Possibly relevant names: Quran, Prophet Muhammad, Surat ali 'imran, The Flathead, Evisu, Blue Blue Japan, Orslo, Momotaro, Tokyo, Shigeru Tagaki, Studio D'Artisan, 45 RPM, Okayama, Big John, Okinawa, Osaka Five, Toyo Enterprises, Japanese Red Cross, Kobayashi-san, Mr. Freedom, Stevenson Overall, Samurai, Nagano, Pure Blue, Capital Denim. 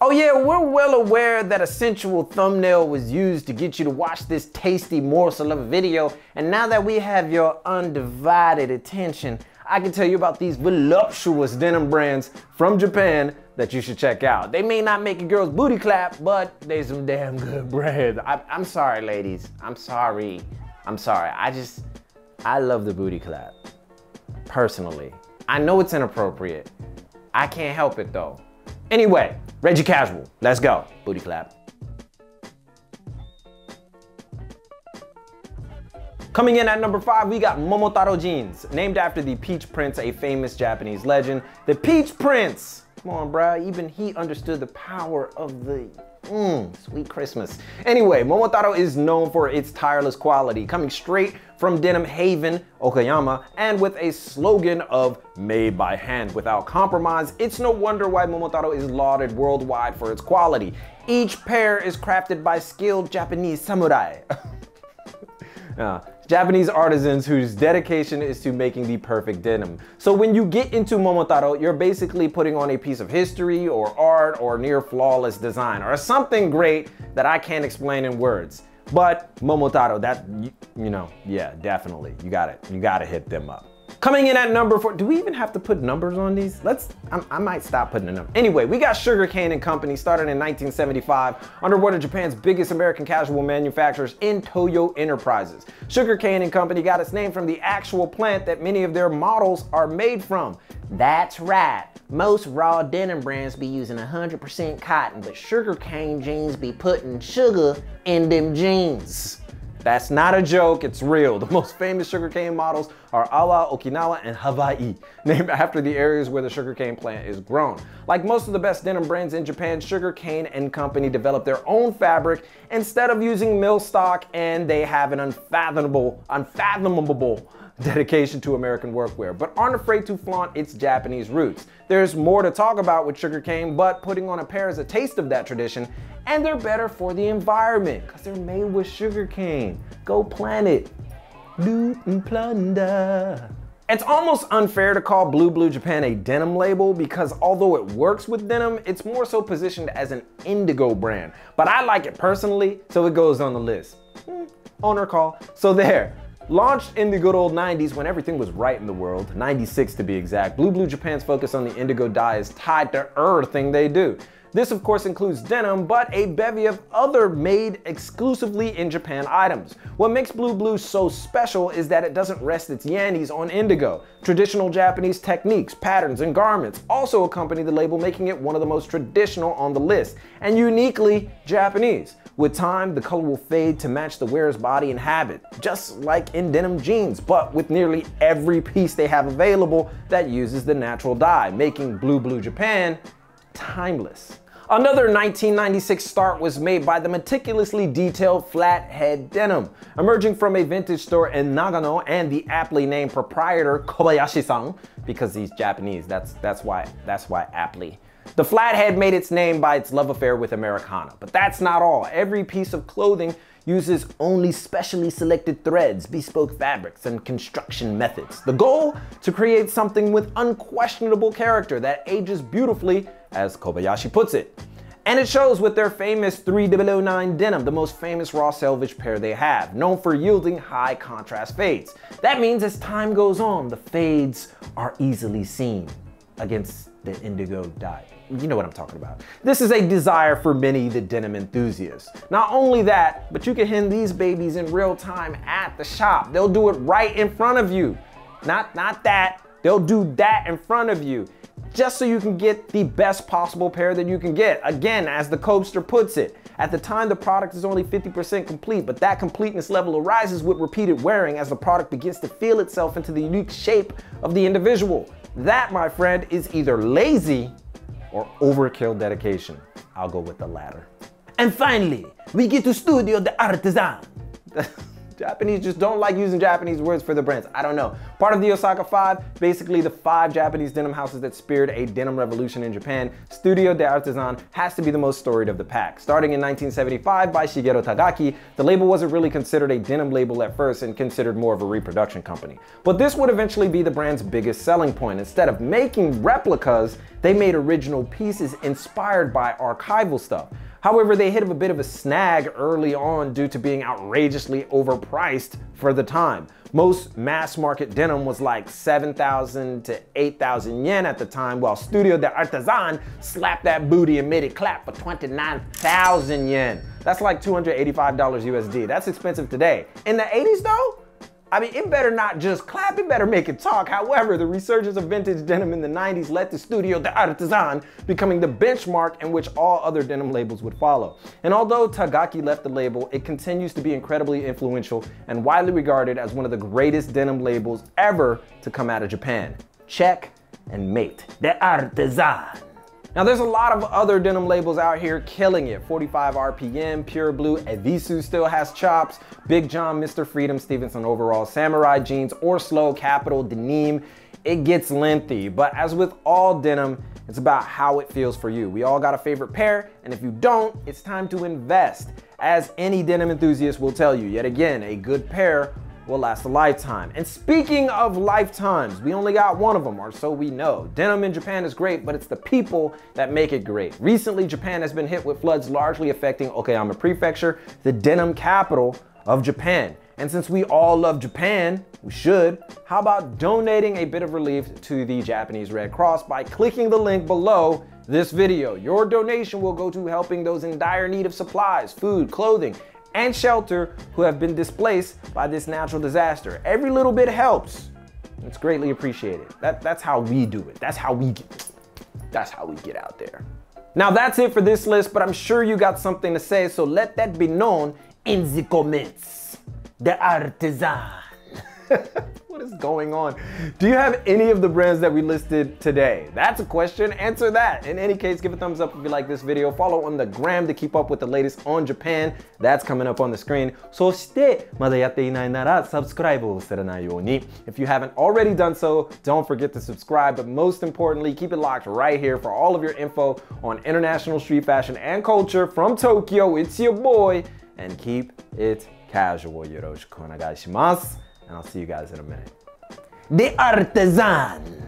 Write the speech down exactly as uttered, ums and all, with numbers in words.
Oh yeah, we're well aware that a sensual thumbnail was used to get you to watch this tasty morsel of a video, and now that we have your undivided attention, I can tell you about these voluptuous denim brands from Japan that you should check out. They may not make your girl's booty clap, but they some damn good brands. I, I'm sorry, ladies. I'm sorry. I'm sorry. I just, I love the booty clap, personally. I know it's inappropriate. I can't help it though. Anyway, Reggie Casual, let's go. Booty clap. Coming in at number five, we got Momotaro jeans, named after the Peach Prince, a famous Japanese legend. The Peach Prince, come on bruh, even he understood the power of the mmm, sweet Christmas. Anyway, Momotaro is known for its tireless quality, coming straight from denim haven, Okayama, and with a slogan of made by hand without compromise, it's no wonder why Momotaro is lauded worldwide for its quality. Each pair is crafted by skilled Japanese samurai. uh, Japanese artisans whose dedication is to making the perfect denim. So when you get into Momotaro, you're basically putting on a piece of history or art or near flawless design or something great that I can't explain in words. But Momotaro, that, you, you know, yeah, definitely. You got it. You got to hit them up. Coming in at number four, do we even have to put numbers on these? Let's, I, I might stop putting a number. Anyway, we got Sugar Cane and Company, started in nineteen seventy-five, under one of Japan's biggest American casual manufacturers in Toyo Enterprises. Sugar Cane and Company got its name from the actual plant that many of their models are made from. That's right. Most raw denim brands be using one hundred percent cotton, but Sugar Cane jeans be putting sugar in them jeans. That's not a joke, it's real. The most famous sugarcane models are Awa, Okinawa, and Hawaii, named after the areas where the sugarcane plant is grown. Like most of the best denim brands in Japan, Sugar Cane and Company developed their own fabric instead of using mill stock, and they have an unfathomable, unfathomable dedication to American workwear, but aren't afraid to flaunt its Japanese roots. There's more to talk about with sugarcane, but putting on a pair is a taste of that tradition, and they're better for the environment because they're made with sugarcane. Go planet, loot and plunder. It's almost unfair to call Blue Blue Japan a denim label because although it works with denim, it's more so positioned as an indigo brand, but I like it personally, so it goes on the list. Mm, honor call, so there. Launched in the good old nineties when everything was right in the world, ninety-six to be exact, Blue Blue Japan's focus on the indigo dye is tied to everything they do. This of course includes denim, but a bevy of other made exclusively in Japan items. What makes Blue Blue so special is that it doesn't rest its yannies on indigo. Traditional Japanese techniques, patterns, and garments also accompany the label, making it one of the most traditional on the list, and uniquely Japanese. With time, the color will fade to match the wearer's body and habit, just like in denim jeans, but with nearly every piece they have available that uses the natural dye, making Blue Blue Japan timeless. Another nineteen ninety-six start was made by the meticulously detailed Flathead denim, emerging from a vintage store in Nagano and the aptly named proprietor Kobayashi-san, because he's Japanese. That's that's why that's why aptly. The Flathead made its name by its love affair with Americana, but that's not all. Every piece of clothing uses only specially selected threads, bespoke fabrics, and construction methods. The goal? To create something with unquestionable character that ages beautifully, as Kobayashi puts it. And it shows with their famous three double oh nine denim, the most famous raw selvage pair they have, known for yielding high contrast fades. That means as time goes on, the fades are easily seen against the indigo dye. You know what I'm talking about. This is a desire for many the denim enthusiasts. Not only that, but you can hem these babies in real time at the shop. They'll do it right in front of you. Not, not that, they'll do that in front of you, just so you can get the best possible pair that you can get. Again, as the Cobster puts it, at the time the product is only fifty percent complete, but that completeness level arises with repeated wearing as the product begins to feel itself into the unique shape of the individual. That, my friend, is either lazy or overkill dedication. I'll go with the latter. And finally, we get to Studio D'Artisan. Japanese just don't like using Japanese words for the brands. I don't know. Part of the Osaka Five, basically the five Japanese denim houses that spearheaded a denim revolution in Japan, Studio D'Artisan has to be the most storied of the pack. Starting in nineteen seventy-five by Shigeru Tagaki, the label wasn't really considered a denim label at first and considered more of a reproduction company. But this would eventually be the brand's biggest selling point. Instead of making replicas, they made original pieces inspired by archival stuff. However, they hit a bit of a snag early on due to being outrageously overpriced for the time. Most mass market denim was like seven thousand to eight thousand yen at the time, while Studio D'Artisan slapped that booty and made it clap for twenty-nine thousand yen. That's like two hundred eighty-five dollars U S D. That's expensive today. In the eighties though? I mean, it better not just clap, it better make it talk. However, the resurgence of vintage denim in the nineties led to Studio D'Artisan becoming the benchmark in which all other denim labels would follow. And although Tagaki left the label, it continues to be incredibly influential and widely regarded as one of the greatest denim labels ever to come out of Japan. Check and mate. D'Artisan. Now there's a lot of other denim labels out here killing it. forty-five R P M, Pure Blue, Evisu still has chops, Big John, Mister Freedom, Stevenson Overall, Samurai jeans, Orslo, Capital Denim. It gets lengthy, but as with all denim, it's about how it feels for you. We all got a favorite pair, and if you don't, it's time to invest. As any denim enthusiast will tell you, yet again, a good pair will last a lifetime. And speaking of lifetimes, we only got one of them, or so we know. Denim in Japan is great, but it's the people that make it great. Recently, Japan has been hit with floods largely affecting Okayama Prefecture, the denim capital of Japan. And since we all love Japan, we should, how about donating a bit of relief to the Japanese Red Cross by clicking the link below this video? Your donation will go to helping those in dire need of supplies, food, clothing, and shelter who have been displaced by this natural disaster. Every little bit helps. It's greatly appreciated. That, that's how we do it. That's how we get, that's how we get out there. Now that's it for this list, but I'm sure you got something to say, so let that be known in the comments. D'Artisan. What is going on? Do you have any of the brands that we listed today? That's a question. Answer that. In any case, give a thumbs up if you like this video. Follow on the gram to keep up with the latest on Japan. That's coming up on the screen. そして、まだやっていないなら、subscribeを忘れないように. If you haven't already done so, don't forget to subscribe. But most importantly, keep it locked right here for all of your info on international street fashion and culture from Tokyo. It's your boy. And keep it casual. よろしくお願いします. And I'll see you guys in a minute. D'Artisan!